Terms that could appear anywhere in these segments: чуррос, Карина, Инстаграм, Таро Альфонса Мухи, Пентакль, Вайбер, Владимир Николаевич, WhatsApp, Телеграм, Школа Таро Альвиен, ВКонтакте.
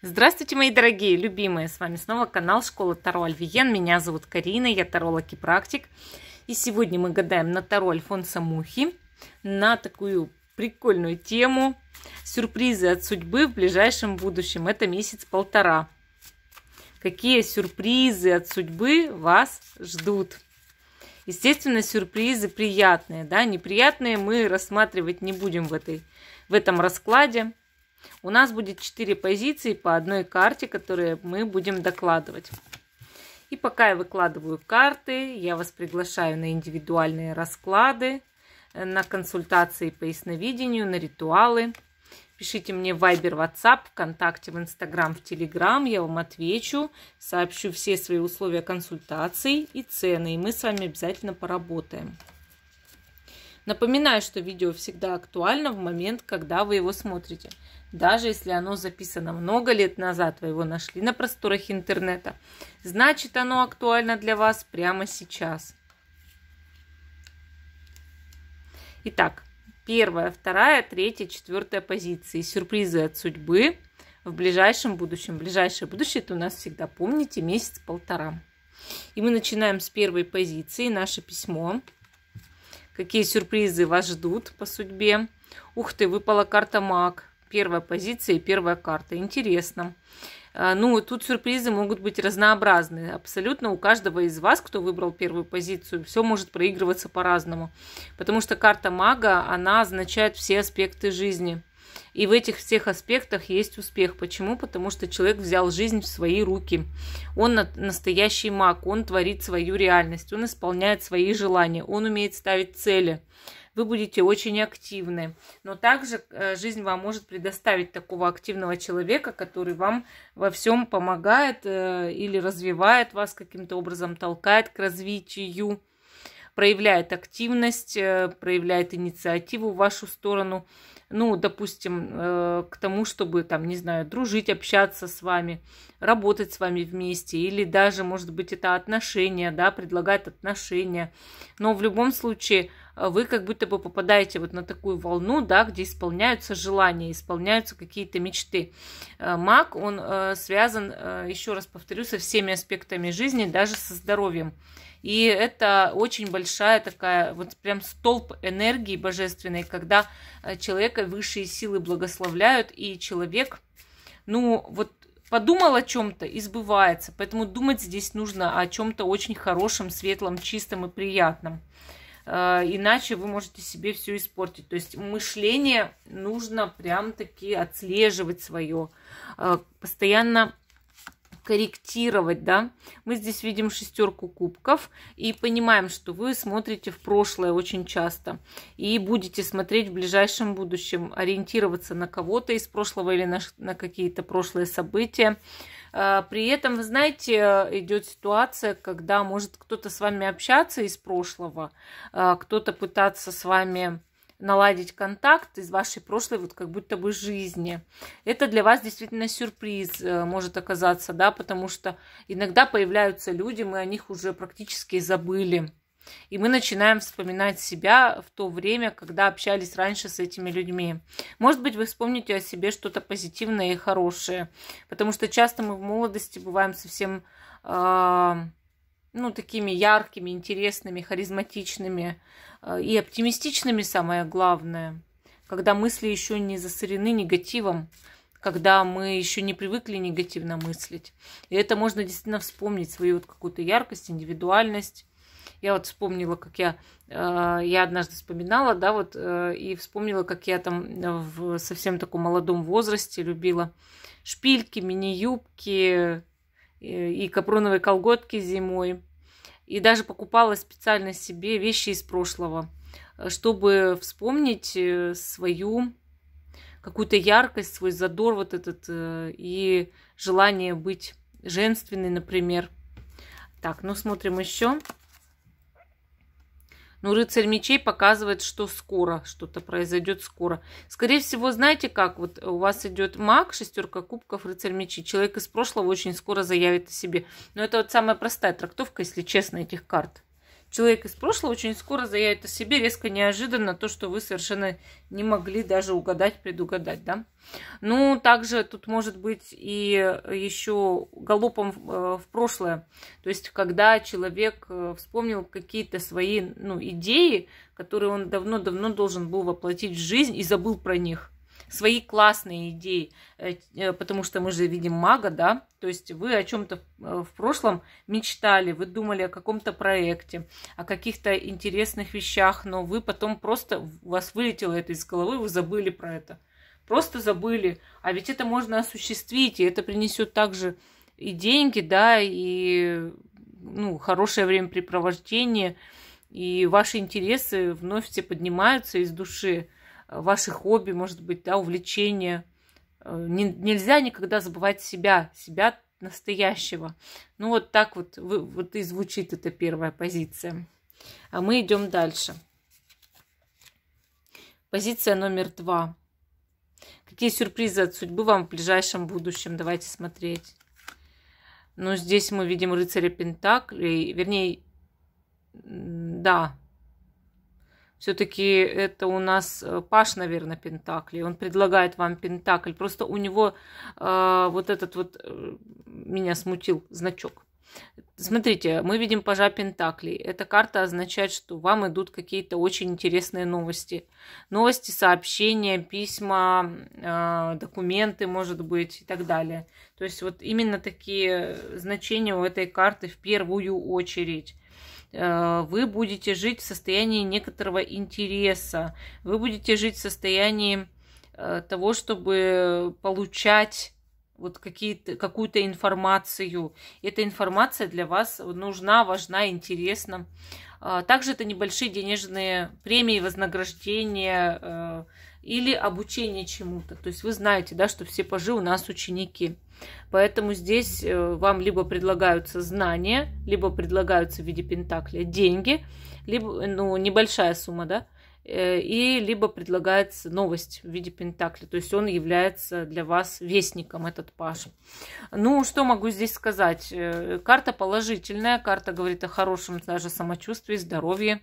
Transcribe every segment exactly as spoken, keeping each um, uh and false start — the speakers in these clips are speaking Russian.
Здравствуйте, мои дорогие, любимые! С вами снова канал Школа Таро Альвиен. Меня зовут Карина, я таролог и практик. И сегодня мы гадаем на Таро Альфонса Мухи, на такую прикольную тему. Сюрпризы от судьбы в ближайшем будущем. Это месяц-полтора. Какие сюрпризы от судьбы вас ждут? Естественно, сюрпризы приятные, да? Неприятные мы рассматривать не будем в, этой, в этом раскладе. У нас будет четыре позиции по одной карте, которые мы будем докладывать. И пока я выкладываю карты, я вас приглашаю на индивидуальные расклады, на консультации по ясновидению, на ритуалы. Пишите мне в Вайбер, WhatsApp, ВКонтакте, в Инстаграм, в Телеграм. Я вам отвечу, сообщу все свои условия консультаций и цены. И мы с вами обязательно поработаем. Напоминаю, что видео всегда актуально в момент, когда вы его смотрите. Даже если оно записано много лет назад, вы его нашли на просторах интернета, значит, оно актуально для вас прямо сейчас. Итак, первая, вторая, третья, четвертая позиции. Сюрпризы от судьбы в ближайшем будущем. Ближайшее будущее — это у нас всегда, помните, месяц-полтора. И мы начинаем с первой позиции, наше письмо. Какие сюрпризы вас ждут по судьбе? Ух ты, выпала карта маг. Первая позиция и первая карта. Интересно. Ну, тут сюрпризы могут быть разнообразны. Абсолютно у каждого из вас, кто выбрал первую позицию, все может проигрываться по-разному. Потому что карта мага, она означает все аспекты жизни. И в этих всех аспектах есть успех. Почему? Потому что человек взял жизнь в свои руки. Он настоящий маг, он творит свою реальность, он исполняет свои желания, он умеет ставить цели. Вы будете очень активны. Но также жизнь вам может предоставить такого активного человека, который вам во всем помогает или развивает вас каким-то образом, толкает к развитию, проявляет активность, проявляет инициативу в вашу сторону. Ну, допустим, к тому, чтобы, там, не знаю, дружить, общаться с вами, работать с вами вместе. Или даже, может быть, это отношения, да, предлагает отношения. Но в любом случае вы как будто бы попадаете вот на такую волну, да, где исполняются желания, исполняются какие-то мечты. Маг, он связан, еще раз повторю, со всеми аспектами жизни, даже со здоровьем. И это очень большая такая, вот прям столб энергии божественной, когда человека высшие силы благословляют, и человек, ну, вот подумал о чем-то и сбывается. Поэтому думать здесь нужно о чем-то очень хорошем, светлом, чистом и приятном. Иначе вы можете себе все испортить. То есть мышление нужно прям-таки отслеживать свое, постоянно корректировать, да. Мы здесь видим шестерку кубков и понимаем, что вы смотрите в прошлое очень часто и будете смотреть в ближайшем будущем, ориентироваться на кого-то из прошлого или на, на какие-то прошлые события. При этом, вы знаете, идет ситуация, когда может кто-то с вами общаться из прошлого, кто-то пытаться с вами наладить контакт из вашей прошлой вот как будто бы жизни. Это для вас действительно сюрприз может оказаться, да, потому что иногда появляются люди, мы о них уже практически забыли. И мы начинаем вспоминать себя в то время, когда общались раньше с этими людьми. Может быть, вы вспомните о себе что-то позитивное и хорошее, потому что часто мы в молодости бываем совсем э, ну, такими яркими, интересными, харизматичными э, и оптимистичными, самое главное, когда мысли еще не засорены негативом, когда мы еще не привыкли негативно мыслить. И это можно действительно вспомнить, свою вот какую-то яркость, индивидуальность. Я вот вспомнила, как я, я однажды вспоминала, да, вот, и вспомнила, как я там в совсем таком молодом возрасте любила шпильки, мини-юбки и капроновые колготки зимой. И даже покупала специально себе вещи из прошлого, чтобы вспомнить свою какую-то яркость, свой задор вот этот и желание быть женственной, например. Так, ну смотрим еще. Ну, рыцарь мечей показывает, что скоро что-то произойдет скоро. Скорее всего, знаете как, вот у вас идет маг, шестерка кубков, рыцарь мечей. Человек из прошлого очень скоро заявит о себе. Но это вот самая простая трактовка, если честно, этих карт. человек из прошлого очень скоро заявит о себе резко, неожиданно, то, что вы совершенно не могли даже угадать, предугадать, да. Ну, также тут может быть и еще галопом в прошлое, то есть когда человек вспомнил какие-то свои, ну, идеи, которые он давно-давно должен был воплотить в жизнь и забыл про них. Свои классные идеи, потому что мы же видим мага, да, то есть вы о чем-то в прошлом мечтали, вы думали о каком-то проекте, о каких-то интересных вещах, но вы потом просто, у вас вылетело это из головы, вы забыли про это, просто забыли, а ведь это можно осуществить, и это принесет также и деньги, да, и, ну, хорошее времяпрепровождение, и ваши интересы вновь все поднимаются из души, ваши хобби, может быть, да, увлечения. Нельзя никогда забывать себя, себя настоящего. Ну, вот так вот, вот и звучит эта первая позиция. А мы идем дальше. Позиция номер два. Какие сюрпризы от судьбы вам в ближайшем будущем? Давайте смотреть. Ну, здесь мы видим рыцаря Пентаклей, вернее, да. Все-таки это у нас Паш, наверное, Пентакли. Он предлагает вам Пентакль. Просто у него э, вот этот вот э, меня смутил значок. Смотрите, мы видим Пажа Пентаклей. Эта карта означает, что вам идут какие-то очень интересные новости. Новости, сообщения, письма, э, документы, может быть, и так далее. То есть вот именно такие значения у этой карты в первую очередь. Вы будете жить в состоянии некоторого интереса, вы будете жить в состоянии того, чтобы получать вот какие-то, какую-то информацию. Эта информация для вас нужна, важна, интересна. Также это небольшие денежные премии, вознаграждения или обучение чему-то. То есть вы знаете, да, что все пажи у нас ученики. Поэтому здесь вам либо предлагаются знания, либо предлагаются в виде Пентакля деньги, либо, ну, небольшая сумма, да, и либо предлагается новость в виде Пентакля. То есть он является для вас вестником, этот паж. Ну, что могу здесь сказать? Карта положительная. Карта говорит о хорошем даже самочувствии, здоровье.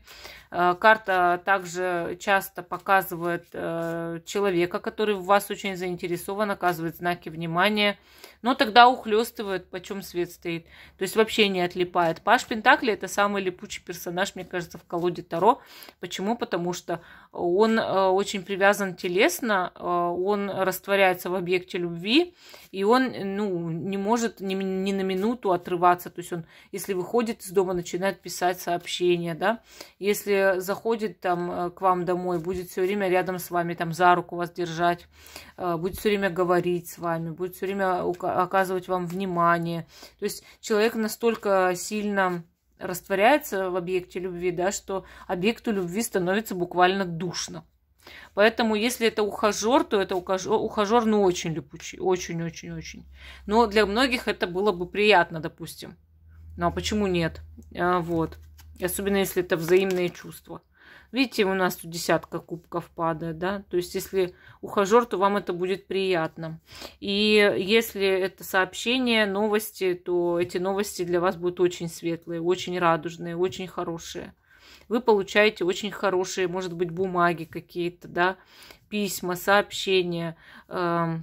Карта также часто показывает человека, который в вас очень заинтересован, оказывает знаки внимания. Но тогда ухлёстывает, почем свет стоит. То есть вообще не отлипает. Паж Пентакли – это самый липучий персонаж, мне кажется, в колоде Таро. Почему? Потому что он очень привязан телесно, он растворяется в объекте любви, и он, ну, не может ни, ни на минуту отрываться. То есть он, если выходит из дома, начинает писать сообщения, да, если заходит там к вам домой, будет все время рядом с вами, там за руку вас держать, будет все время говорить с вами, будет все время оказывать вам внимание. То есть человек настолько сильно растворяется в объекте любви, да, что объекту любви становится буквально душно. Поэтому, если это ухажер, то это ухажер, ухажер, ну, очень липучий, очень-очень-очень. Но для многих это было бы приятно, допустим. Ну, а почему нет? А, вот. Особенно, если это взаимные чувства. Видите, у нас тут десятка кубков падает, да? То есть, если ухажер, то вам это будет приятно. И если это сообщение, новости, то эти новости для вас будут очень светлые, очень радужные, очень хорошие. Вы получаете очень хорошие, может быть, бумаги какие-то, да? Письма, сообщения, э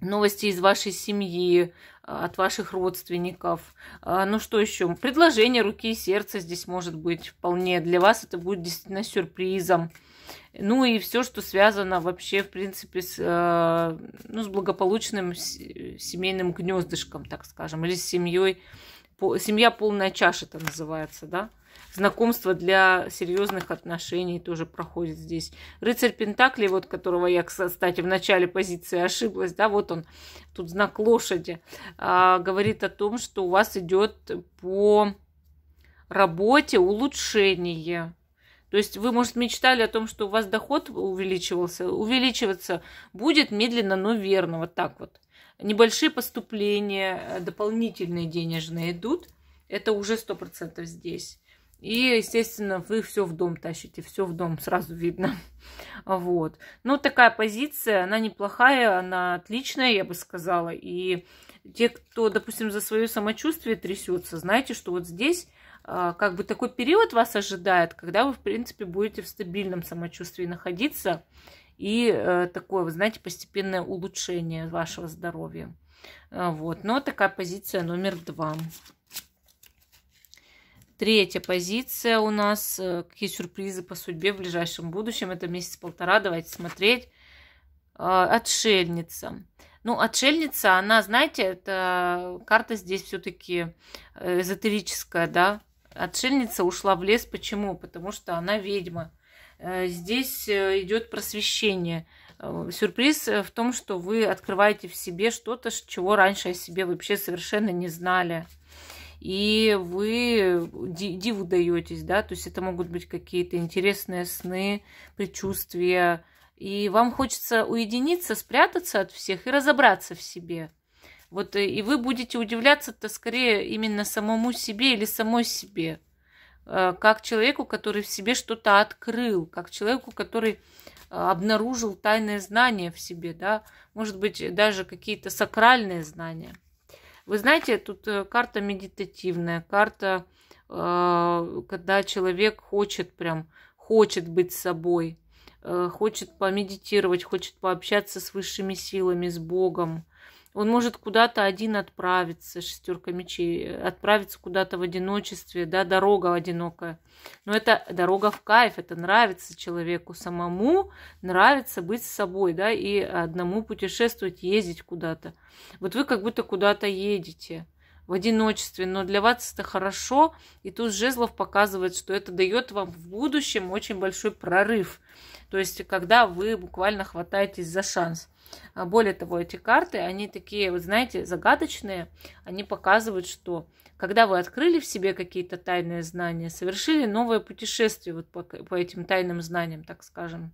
новости из вашей семьи, от ваших родственников. Ну что еще? Предложение руки и сердца здесь может быть вполне. Для вас это будет действительно сюрпризом. Ну и все, что связано вообще, в принципе, с, ну, с благополучным семейным гнездышком, так скажем, или с семьей. Семья полная чаша, это называется, да? Знакомство для серьезных отношений тоже проходит здесь. Рыцарь Пентаклей, вот которого я, кстати, в начале позиции ошиблась, да, вот он, тут знак лошади, а, говорит о том, что у вас идет по работе улучшение. То есть вы, может, мечтали о том, что у вас доход увеличивался, увеличиваться будет медленно, но верно, вот так вот. Небольшие поступления, дополнительные денежные идут, это уже сто процентов здесь. И, естественно, вы все в дом тащите, все в дом, сразу видно. Вот. Ну, такая позиция, она неплохая, она отличная, я бы сказала. И те, кто, допустим, за свое самочувствие трясется, знаете, что вот здесь как бы такой период вас ожидает, когда вы, в принципе, будете в стабильном самочувствии находиться. И такое, вы знаете, постепенное улучшение вашего здоровья. Вот. Но такая позиция номер два. Третья позиция у нас. Какие сюрпризы по судьбе в ближайшем будущем? Это месяц-полтора. Давайте смотреть. Отшельница. Ну, отшельница, она, знаете, это карта здесь все-таки эзотерическая, да. Отшельница ушла в лес. Почему? Потому что она ведьма. Здесь идет просвещение. Сюрприз в том, что вы открываете в себе что-то, чего раньше о себе вообще совершенно не знали. И вы диву даетесь, да, то есть это могут быть какие-то интересные сны, предчувствия. И вам хочется уединиться, спрятаться от всех и разобраться в себе. Вот, и вы будете удивляться-то скорее именно самому себе или самой себе. Как человеку, который в себе что-то открыл, как человеку, который обнаружил тайные знания в себе, да, может быть, даже какие-то сакральные знания. Вы знаете, тут карта медитативная, карта, когда человек хочет прям, хочет быть собой, хочет помедитировать, хочет пообщаться с высшими силами, с Богом. Он может куда-то один отправиться, шестерка мечей, отправиться куда-то в одиночестве, да, дорога одинокая. Но это дорога в кайф, это нравится человеку самому, нравится быть с собой, да, и одному путешествовать, ездить куда-то. Вот вы как будто куда-то едете в одиночестве, но для вас это хорошо, и тут жезлов показывает, что это дает вам в будущем очень большой прорыв, то есть когда вы буквально хватаетесь за шанс. Более того, эти карты, они такие, вот знаете, загадочные, они показывают, что когда вы открыли в себе какие-то тайные знания, совершили новое путешествие вот по, по этим тайным знаниям, так скажем,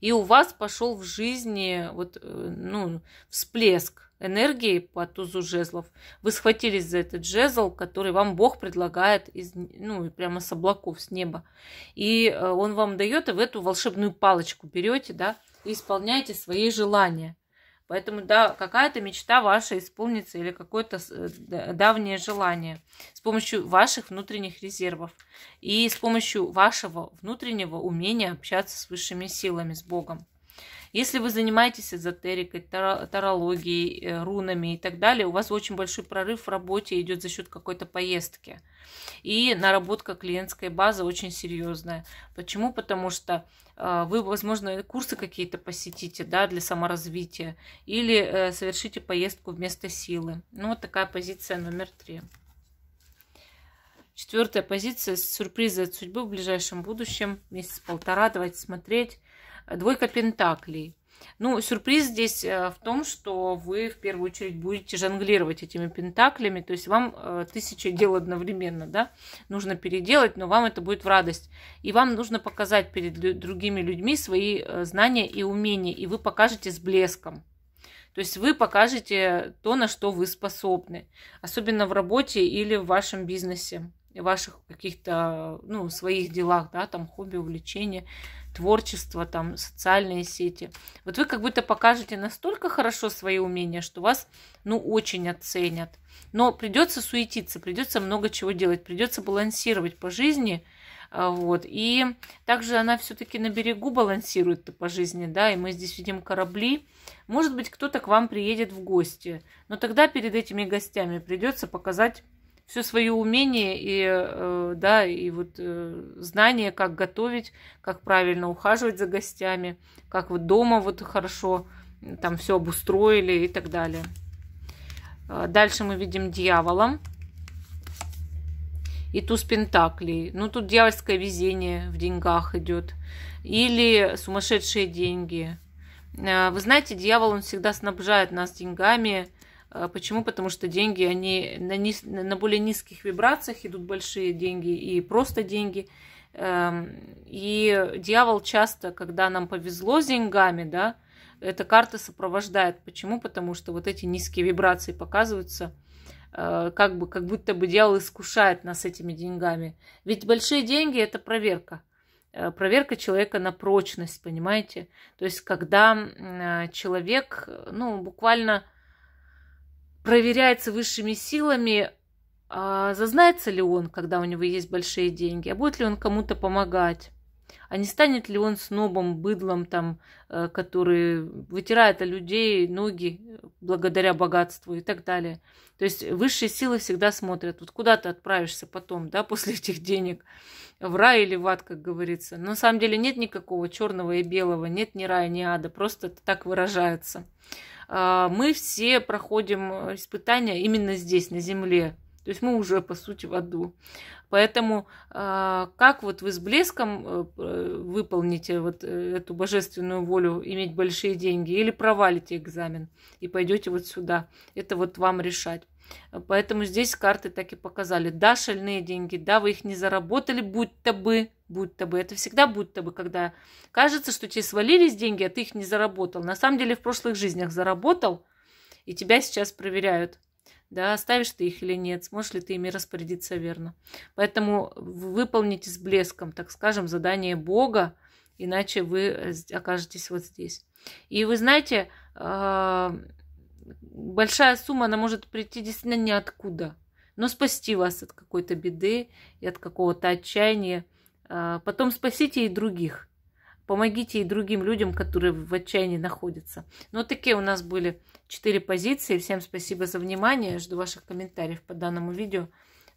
и у вас пошел в жизни вот, ну, всплеск энергии по тузу жезлов. Вы схватились за этот жезл, который вам Бог предлагает из, ну, прямо с облаков, с неба. И он вам дает, и вы эту волшебную палочку берете, да, и исполняете свои желания. Поэтому, да, какая-то мечта ваша исполнится или какое-то давнее желание с помощью ваших внутренних резервов и с помощью вашего внутреннего умения общаться с высшими силами, с Богом. Если вы занимаетесь эзотерикой, тарологией, рунами и так далее, у вас очень большой прорыв в работе идет за счет какой-то поездки. И наработка клиентской базы очень серьезная. Почему? Потому что вы, возможно, курсы какие-то посетите, да, для саморазвития или совершите поездку вместо силы. Ну, вот такая позиция номер три. Четвертая позиция. Сюрпризы от судьбы в ближайшем будущем. Месяц-полтора. Давайте смотреть. Двойка пентаклей. Ну, сюрприз здесь в том, что вы в первую очередь будете жонглировать этими пентаклями. То есть вам тысяча дел одновременно, да, нужно переделать, но вам это будет в радость. И вам нужно показать перед другими людьми свои знания и умения. И вы покажете с блеском. То есть вы покажете то, на что вы способны. Особенно в работе или в вашем бизнесе, в ваших каких-то, ну, своих делах, да, там хобби, увлечения, творчество, там, социальные сети. Вот вы как будто покажете настолько хорошо свои умения, что вас, ну, очень оценят. Но придется суетиться, придется много чего делать, придется балансировать по жизни, вот. И также она все-таки на берегу балансирует по жизни, да, и мы здесь видим корабли. Может быть, кто-то к вам приедет в гости, но тогда перед этими гостями придется показать все свое умение и, да, и вот знание, как готовить, как правильно ухаживать за гостями, как вот дома вот хорошо там все обустроили и так далее. Дальше мы видим дьявола и туз пентаклей. Ну, тут дьявольское везение в деньгах идет или сумасшедшие деньги. Вы знаете, дьявол, он всегда снабжает нас деньгами. Почему? Потому что деньги, они на, низ, на более низких вибрациях идут, большие деньги и просто деньги. И дьявол часто, когда нам повезло с деньгами, да, эта карта сопровождает. Почему? Потому что вот эти низкие вибрации показываются, как бы, как будто бы дьявол искушает нас этими деньгами. Ведь большие деньги – это проверка. Проверка человека на прочность, понимаете? То есть, когда человек, ну, буквально проверяется высшими силами, Зазнается ли он, когда у него есть большие деньги? А будет ли он кому-то помогать? А не станет ли он снобом, быдлом, там, который вытирает о людей ноги благодаря богатству и так далее? То есть высшие силы всегда смотрят, вот куда ты отправишься потом, да, после этих денег, в рай или в ад, как говорится. Но на самом деле нет никакого черного и белого, нет ни рая, ни ада, просто это так выражается. Мы все проходим испытания именно здесь, на земле. То есть мы уже, по сути, в аду. Поэтому как вот вы с блеском выполните вот эту божественную волю, иметь большие деньги, или провалите экзамен и пойдете вот сюда, это вот вам решать. Поэтому здесь карты так и показали. Да, шальные деньги, да, вы их не заработали, будь-то бы, будь-то бы. Это всегда будь-то бы, когда кажется, что тебе свалились деньги, а ты их не заработал. На самом деле в прошлых жизнях заработал, и тебя сейчас проверяют. Да, оставишь ты их или нет, сможешь ли ты ими распорядиться верно. Поэтому выполните с блеском, так скажем, задание Бога, иначе вы окажетесь вот здесь. И вы знаете, большая сумма, она может прийти действительно ниоткуда, но спасти вас от какой-то беды и от какого-то отчаяния. Потом спасите и других, помогите и другим людям, которые в отчаянии находятся. Ну, вот такие у нас были четыре позиции. Всем спасибо за внимание. Жду ваших комментариев по данному видео.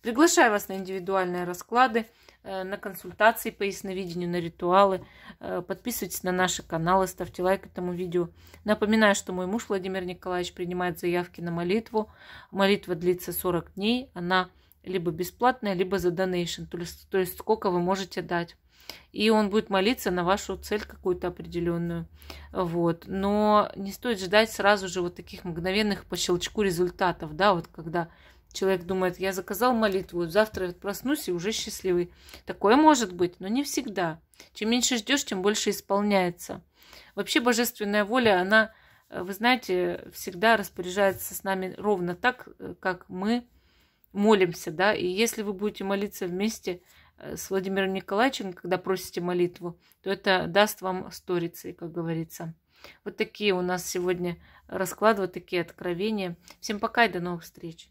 Приглашаю вас на индивидуальные расклады, на консультации по ясновидению, на ритуалы. Подписывайтесь на наши каналы, ставьте лайк этому видео. Напоминаю, что мой муж Владимир Николаевич принимает заявки на молитву. Молитва длится сорок дней. Она либо бесплатная, либо за донейшн. То есть, то есть сколько вы можете дать. И он будет молиться на вашу цель какую-то определенную. Вот. Но не стоит ждать сразу же вот таких мгновенных по щелчку результатов. Да? Вот когда человек думает, я заказал молитву, завтра проснусь и уже счастливый. Такое может быть, но не всегда. Чем меньше ждешь, тем больше исполняется. Вообще божественная воля, она, вы знаете, всегда распоряжается с нами ровно так, как мы молимся. Да? И если вы будете молиться вместе с Владимиром Николаевичем, когда просите молитву, то это даст вам сторицей, как говорится. Вот такие у нас сегодня расклады, вот такие откровения. Всем пока и до новых встреч!